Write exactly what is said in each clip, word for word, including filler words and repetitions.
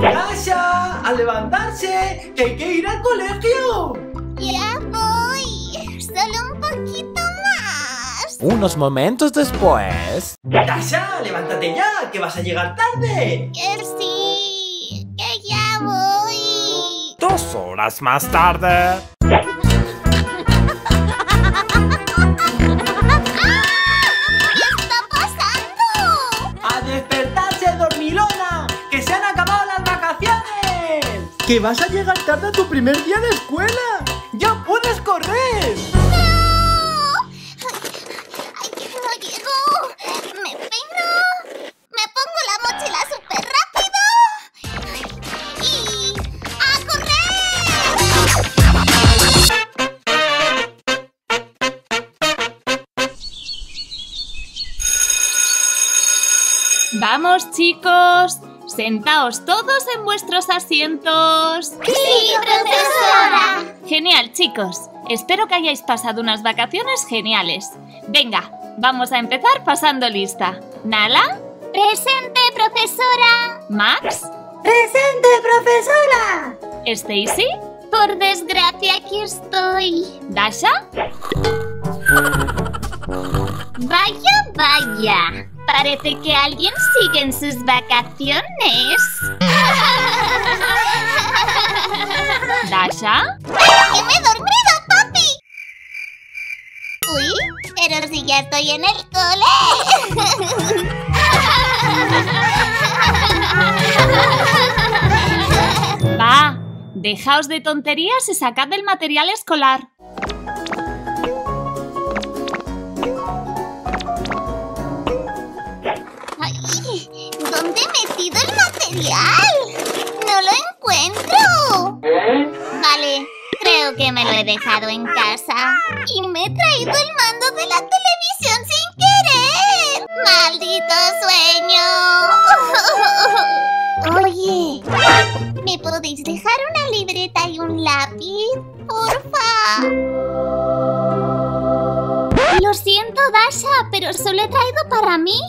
¡Dasha! ¡A levantarse! ¡Que hay que ir al colegio! ¡Ya voy! ¡Solo un poquito más! Unos momentos después... ¡Dasha! ¡Levántate ya! ¡Que vas a llegar tarde! ¡Sí! ¡Que ya voy! ¡Dos horas más tarde! ¡Que vas a llegar tarde a tu primer día de escuela! ¡Ya puedes correr! ¡No! ¡Ay, que no llego! ¡Me peino! ¡Me pongo la mochila súper rápido! ¡Y a correr! ¡Vamos, chicos! ¡Sentaos todos en vuestros asientos! ¡Sí, profesora! Genial, chicos. Espero que hayáis pasado unas vacaciones geniales. Venga, vamos a empezar pasando lista. ¿Nala? ¡Presente, profesora! ¿Max? ¡Presente, profesora! ¿Stacy? Por desgracia, aquí estoy. ¿Dasha? ¡Vaya, vaya! Parece que alguien sigue en sus vacaciones. ¿Dasha? ¡Que me he dormido, papi! Uy, pero si ya estoy en el cole. Va, dejaos de tonterías y sacad el material escolar. ¿Dónde he metido el material? ¡No lo encuentro! Vale, creo que me lo he dejado en casa. Y me he traído el mando de la televisión sin querer. ¡Maldito sueño! Oye, ¿me podéis dejar una libreta y un lápiz? ¡Porfa! Lo siento, Dasha, pero solo he traído para mí.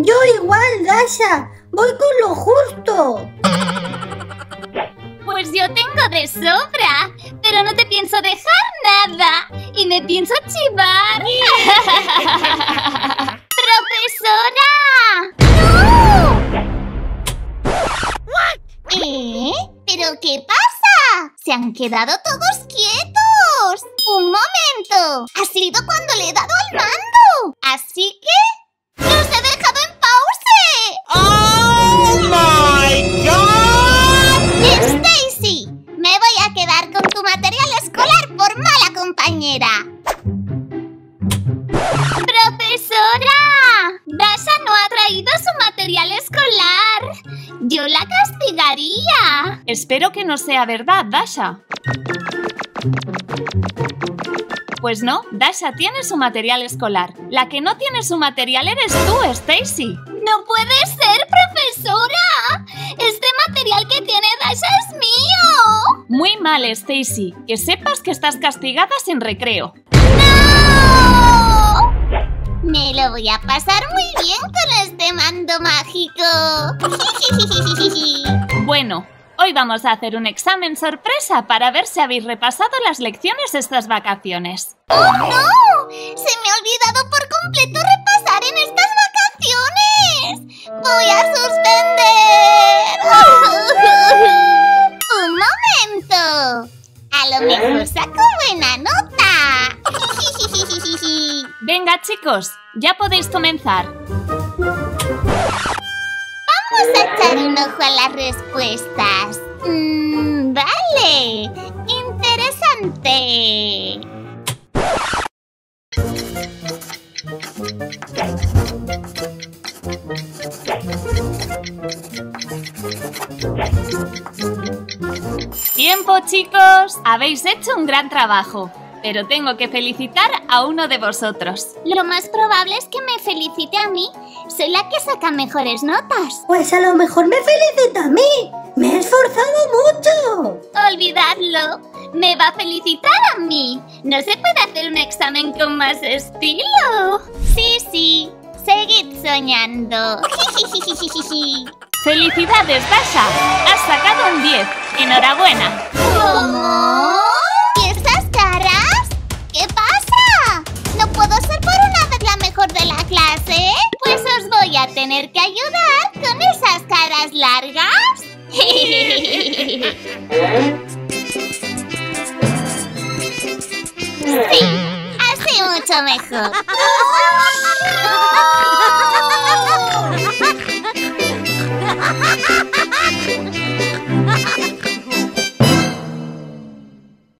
Yo igual, Dasha. Voy con lo justo. Pues yo tengo de sobra, pero no te pienso dejar nada. Y me pienso chivar. ¡Profesora! ¡No! ¿Eh? ¿Pero qué pasa? Se han quedado todos quietos. ¡Un momento! Ha sido cuando le he dado al mando. Así que... ¡los he dejado en pause! ¡Oh, my God! ¡Stacy! Me voy a quedar con tu material escolar por mala compañera. ¡Profesora! Dasha no ha traído su material escolar. Yo la castigaría. Espero que no sea verdad, Dasha. Pues no, Dasha tiene su material escolar. La que no tiene su material eres tú, Stacy. ¡No puede ser, profesora! ¡Este material que tiene Dasha es mío! Muy mal, Stacy. Que sepas que estás castigada sin recreo. ¡No! Me lo voy a pasar muy bien con este mando mágico. Bueno... hoy vamos a hacer un examen sorpresa para ver si habéis repasado las lecciones estas vacaciones. ¡Oh, no! ¡Se me ha olvidado por completo repasar en estas vacaciones! ¡Voy a suspender! ¡Un momento! A lo mejor saco buena nota. Venga, chicos, ya podéis comenzar. Vamos a echar un ojo a las respuestas. Mm, vale, interesante. ¡Tiempo, chicos! Habéis hecho un gran trabajo. Pero tengo que felicitar a uno de vosotros. Lo más probable es que me felicite a mí. Soy la que saca mejores notas. Pues a lo mejor me felicita a mí. ¡Me he esforzado mucho! Olvidadlo. Me va a felicitar a mí. No se puede hacer un examen con más estilo. Sí, sí. Seguid soñando. ¡Felicidades, Dasha! ¡Has sacado un diez! ¡Enhorabuena! ¿Cómo? ¿Y esas caras? ¿Qué pasa? ¿No puedo ser por una vez la mejor de la clase? Pues os voy a tener que ayudar con esas caras largas. ¡Sí! ¡Así mucho mejor!